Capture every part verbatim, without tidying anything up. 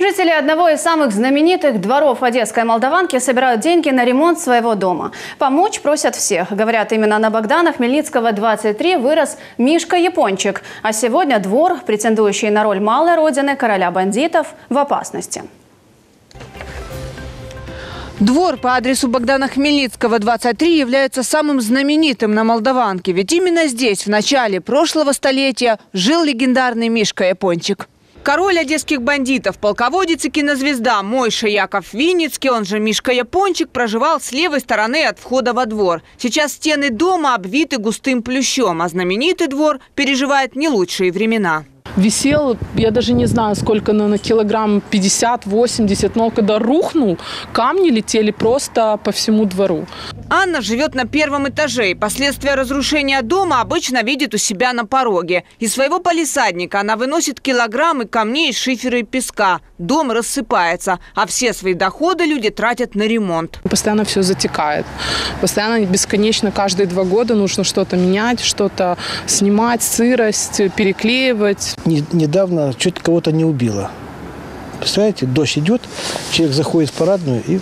Жители одного из самых знаменитых дворов одесской Молдаванки собирают деньги на ремонт своего дома. Помочь просят всех. Говорят, именно на Богдана Хмельницкого двадцать три вырос Мишка Япончик. А сегодня двор, претендующий на роль малой родины короля бандитов, в опасности. Двор по адресу Богдана Хмельницкого, двадцать три, является самым знаменитым на Молдаванке. Ведь именно здесь, в начале прошлого столетия, жил легендарный Мишка Япончик. Король одесских бандитов, полководец и кинозвезда Мойше-Яков Винницкий, он же Мишка Япончик, проживал с левой стороны от входа во двор. Сейчас стены дома обвиты густым плющом, а знаменитый двор переживает не лучшие времена. Висел, я даже не знаю, сколько, на килограмм пятьдесят-восемьдесят, но когда рухнул, камни летели просто по всему двору. Анна живет на первом этаже, и последствия разрушения дома обычно видит у себя на пороге. Из своего палисадника она выносит килограммы камней, шифера и песка. Дом рассыпается, а все свои доходы люди тратят на ремонт. Постоянно все затекает. Постоянно, бесконечно, каждые два года нужно что-то менять, что-то снимать, сырость, переклеивать. Недавно чуть кого-то не убило. Представляете, дождь идет, человек заходит в парадную и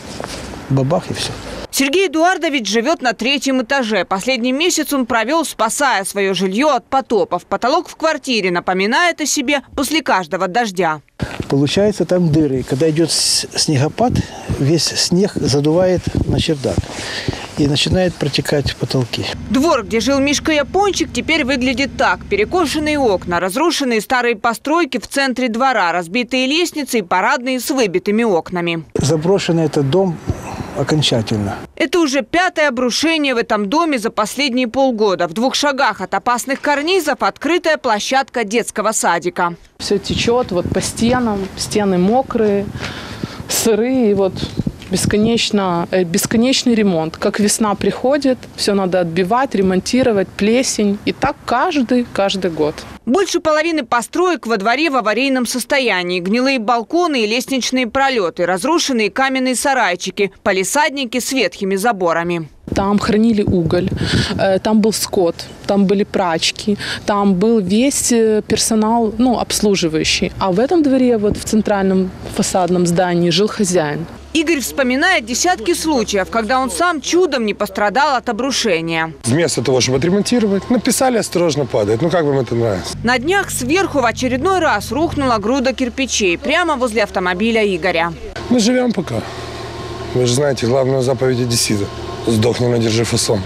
бабах, и все. Сергей Эдуардович живет на третьем этаже. Последний месяц он провел, спасая свое жилье от потопов. Потолок в квартире напоминает о себе после каждого дождя. Получается, там дыры. Когда идет снегопад, весь снег задувает на чердак и начинает протекать в потолки. Двор, где жил Мишка Япончик, теперь выглядит так. Перекошенные окна, разрушенные старые постройки в центре двора, разбитые лестницы и парадные с выбитыми окнами. Заброшенный этот дом окончательно. Это уже пятое обрушение в этом доме за последние полгода. В двух шагах от опасных карнизов открытая площадка детского садика. Все течет вот по стенам, стены мокрые, сырые, и вот бесконечно, бесконечный ремонт. Как весна приходит, все надо отбивать, ремонтировать, плесень. И так каждый, каждый год. Больше половины построек во дворе в аварийном состоянии. Гнилые балконы и лестничные пролеты, разрушенные каменные сарайчики, палисадники с ветхими заборами. Там хранили уголь, там был скот, там были прачки, там был весь персонал, ну, обслуживающий. А в этом дворе, вот в центральном фасадном здании, жил хозяин. Игорь вспоминает десятки случаев, когда он сам чудом не пострадал от обрушения. Вместо того, чтобы отремонтировать, написали «осторожно падает». Ну как вам это нравится? На днях сверху в очередной раз рухнула груда кирпичей прямо возле автомобиля Игоря. Мы живем пока. Вы же знаете главную заповедь одессита: сдохни, но держи фасон.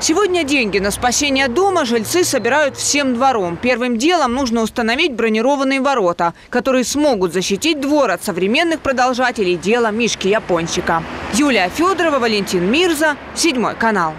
Сегодня деньги на спасение дома жильцы собирают всем двором. Первым делом нужно установить бронированные ворота, которые смогут защитить двор от современных продолжателей дела Мишки Япончика. Юлия Федорова, Валентин Мирза, седьмой канал.